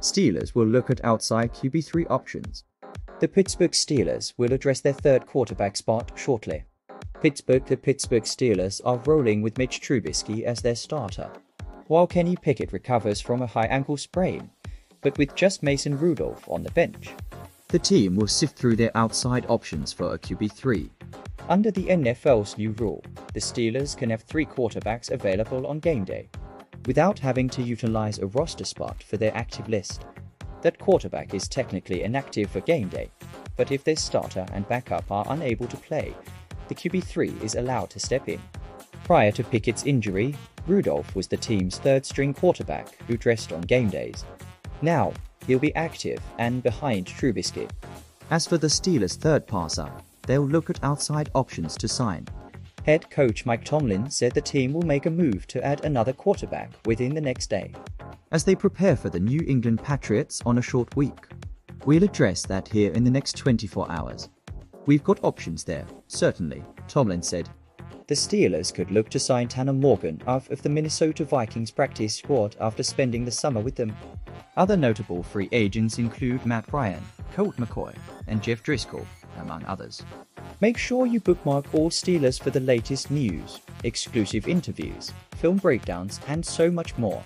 Steelers will look at outside QB3 options. The Pittsburgh Steelers will address their third quarterback spot shortly. The Pittsburgh Steelers are rolling with Mitch Trubisky as their starter, while Kenny Pickett recovers from a high ankle sprain, but with just Mason Rudolph on the bench. The team will sift through their outside options for a QB3. Under the NFL's new rule, the Steelers can have three quarterbacks available on game day, without having to utilize a roster spot for their active list. That quarterback is technically inactive for game day, but if their starter and backup are unable to play, the QB3 is allowed to step in. Prior to Pickett's injury, Rudolph was the team's third-string quarterback who dressed on game days. Now, he'll be active and behind Trubisky. As for the Steelers' third passer, they'll look at outside options to sign. Head coach Mike Tomlin said the team will make a move to add another quarterback within the next day. As they prepare for the New England Patriots on a short week, we'll address that here in the next 24 hours. We've got options there, certainly, Tomlin said. The Steelers could look to sign Tanner Morgan out of the Minnesota Vikings practice squad after spending the summer with them. Other notable free agents include Matt Ryan, Colt McCoy, and Jeff Driscoll, among others. Make sure you bookmark All Steelers for the latest news, exclusive interviews, film breakdowns, and so much more.